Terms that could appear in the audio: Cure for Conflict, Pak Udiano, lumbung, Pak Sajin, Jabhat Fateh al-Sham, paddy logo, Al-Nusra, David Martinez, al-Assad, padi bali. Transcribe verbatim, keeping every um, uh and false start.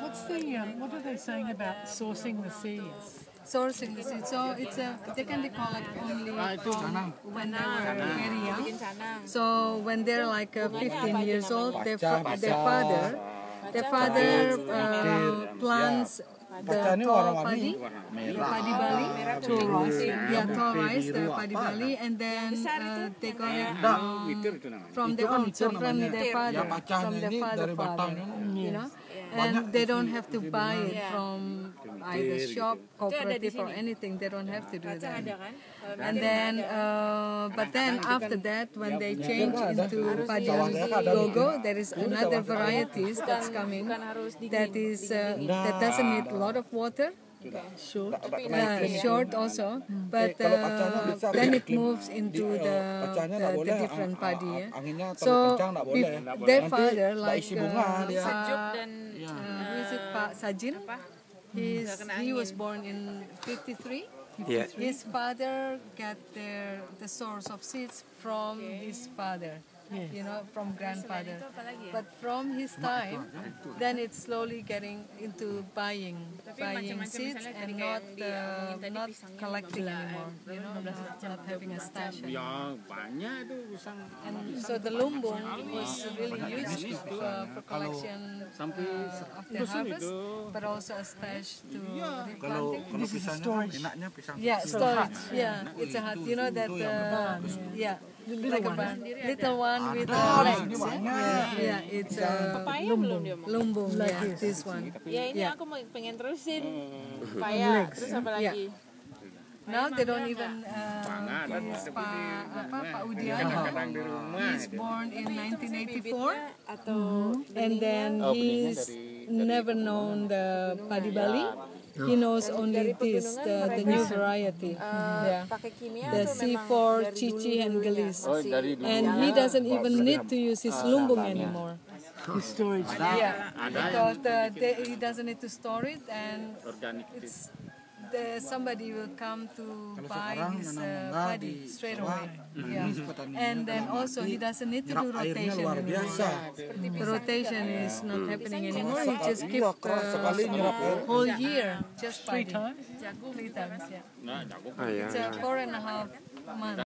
what's the um, what are they saying about sourcing the seeds? Sourcing the seeds. So it's a they can be collected only from when they were very young. So when they're like fifteen years old, their fa their father their father uh, plants the tall padi, padi bali, tall rice, yeah, tall rice, the padi bali, and then uh, they got it um, from their own, so from their father, from their father, father, you know, and they don't have to buy it from either shop, cooperative, or anything. They don't have to do that. And then, uh, but then after that, when they change into paddy logo, there is another varieties that's coming that is uh, that doesn't need a lot of water. Short, uh, short also, but uh, then it moves into the, the, the different padi. Yeah. So their father, like uh, uh, who is it, Pak Sajin? He's, he was born in fifty-three. Yeah. His father got their the source of seeds from his father. Yes. You know, from grandfather, but from his time, then it's slowly getting into buying, buying seeds and not uh, not collecting anymore. You know, not, not having a stash anymore. And so the lumbung was really used for, for collection uh, after harvest, but also a stash to replanting. This is storage. Yeah, storage. Yeah, it's a hut. You know that. Uh, yeah. Like a bun, little one with uh, legs. Yeah, yeah. yeah it's a uh, lumbung. Lumbung, like yeah, this. this one. Yeah, ini yeah. aku pengen terusin. Paya, terus apa lagi? Yeah. Now they don't even uh, use pa, apa, Pak Udiano. He's born in nineteen eighty-four, mm-hmm. and then he's never known the padi bali. He knows only this, the, the new variety, uh, yeah. the C four, Cici and Gelis. And he doesn't even need to use his lumbung anymore. His storage. Yeah, because the, they, he doesn't need to store it, and it's, the, somebody will come to buy his uh, padi straight away. Yeah. And then also he doesn't need to do rotation anymore. The rotation is not happening anymore. He just keep the whole year just three times. Three times, yeah. It's uh, four and a half months.